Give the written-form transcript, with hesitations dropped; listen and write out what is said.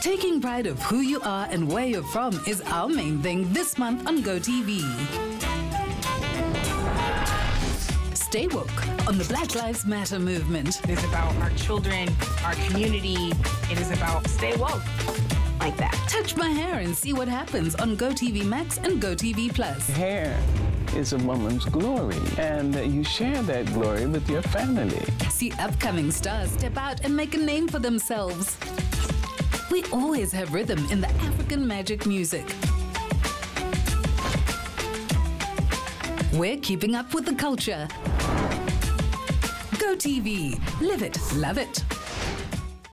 Taking pride of who you are and where you're from is our main thing this month on GoTV. Stay woke on the Black Lives Matter movement. It is about our children, our community. It is about stay woke. Like that. Touch my hair and see what happens on GoTV Max and GoTV Plus. Hair is a woman's glory, and you share that glory with your family. See upcoming stars step out and make a name for themselves. We always have rhythm in the Africa Magic Music. We're keeping up with the culture. GoTV. Live it, love it.